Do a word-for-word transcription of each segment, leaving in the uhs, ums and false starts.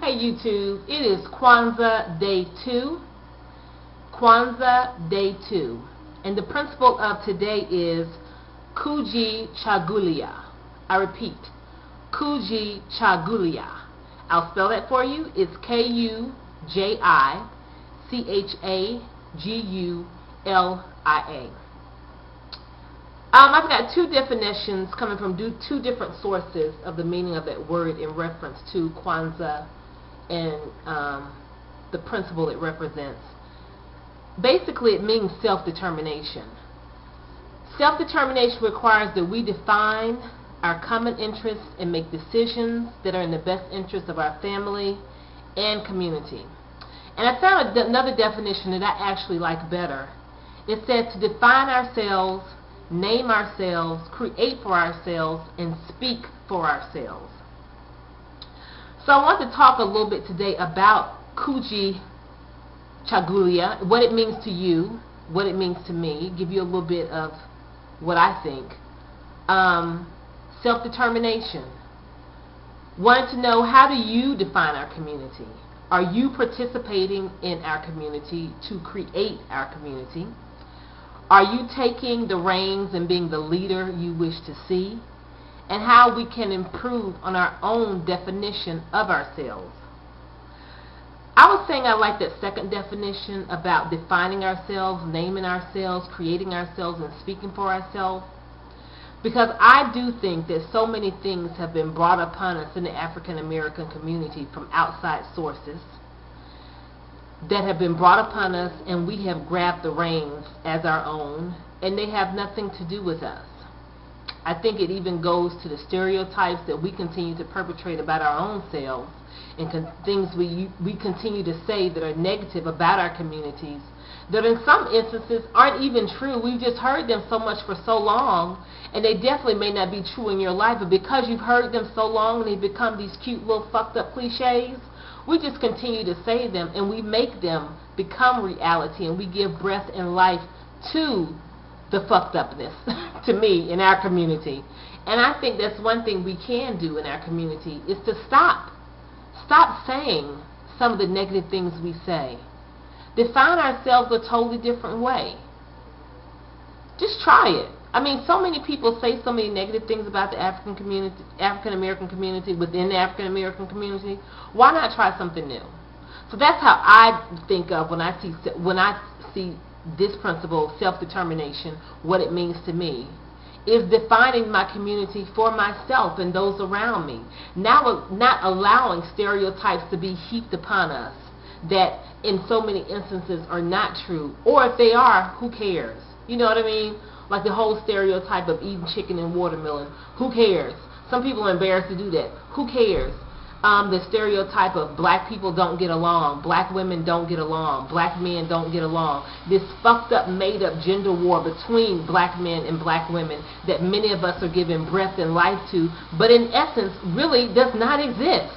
Hey YouTube, it is Kwanzaa Day two. Kwanzaa Day two. And the principle of today is Kujichagulia. I repeat, Kujichagulia. I'll spell that for you. It's K U J I C H A G U L I A. Um, I've got two definitions coming from do, two different sources of the meaning of that word in reference to Kwanzaa and um, the principle it represents. Basically, it means self-determination. Self-determination requires that we define our common interests and make decisions that are in the best interest of our family and community. And I found another definition that I actually like better. It says to define ourselves, name ourselves, create for ourselves, and speak for ourselves. So I want to talk a little bit today about Kujichagulia, what it means to you, what it means to me, give you a little bit of what I think. Um, self-determination. Wanted to know, how do you define our community? Are you participating in our community to create our community? Are you taking the reins and being the leader you wish to see? And how we can improve on our own definition of ourselves. I was saying I like that second definition about defining ourselves, naming ourselves, creating ourselves, and speaking for ourselves. Because I do think that so many things have been brought upon us in the African American community from outside sources that have been brought upon us, and we have grabbed the reins as our own, and they have nothing to do with us. I think it even goes to the stereotypes that we continue to perpetrate about our own selves, and con things we, we continue to say that are negative about our communities, that in some instances aren't even true. We've just heard them so much for so long, and they definitely may not be true in your life, but because you've heard them so long and they become these cute little fucked up cliches, we just continue to say them, and we make them become reality, and we give breath and life to the fucked upness, to me, in our community. And I think that's one thing we can do in our community, is to stop. Stop saying some of the negative things we say. Define ourselves a totally different way. Just try it. I mean, so many people say so many negative things about the African community, African American community, within the African American community. Why not try something new? So that's how I think of when I see when I see this principle, self-determination, what it means to me, is defining my community for myself and those around me. Now, not allowing stereotypes to be heaped upon us that in so many instances are not true, or if they are, who cares? You know what I mean? Like the whole stereotype of eating chicken and watermelon. Who cares? Some people are embarrassed to do that. Who cares? Um, the stereotype of black people don't get along, black women don't get along, black men don't get along. This fucked up, made up gender war between black men and black women that many of us are giving breath and life to, but in essence really does not exist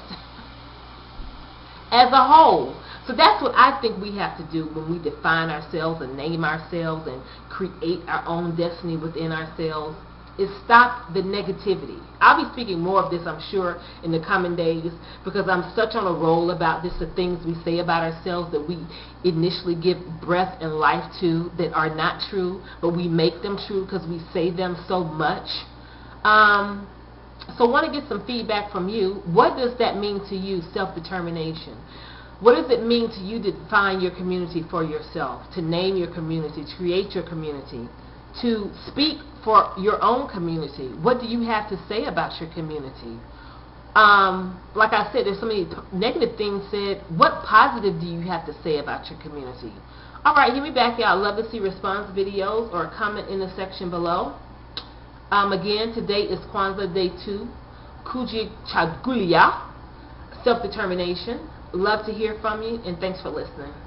as a whole. So that's what I think we have to do when we define ourselves and name ourselves and create our own destiny within ourselves, is stop the negativity. I'll be speaking more of this, I'm sure, in the coming days, because I'm such on a roll about this, the things we say about ourselves that we initially give breath and life to that are not true, but we make them true because we say them so much. Um, so I want to get some feedback from you. What does that mean to you, self-determination? What does it mean to you to define your community for yourself, to name your community, to create your community, to speak for your own community? What do you have to say about your community? Um, like I said, there's so many negative things said. What positive do you have to say about your community? All right, hit me back, y'all. I'd love to see response videos or a comment in the section below. Um, again, today is Kwanzaa Day two, Kujichagulia, self-determination. Love to hear from you, and thanks for listening.